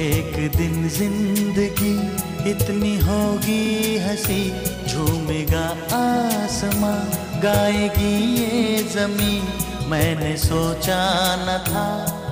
एक दिन जिंदगी इतनी होगी हंसी, झूमेगा आसमां, गाएगी ये जमीन। मैंने सोचा न था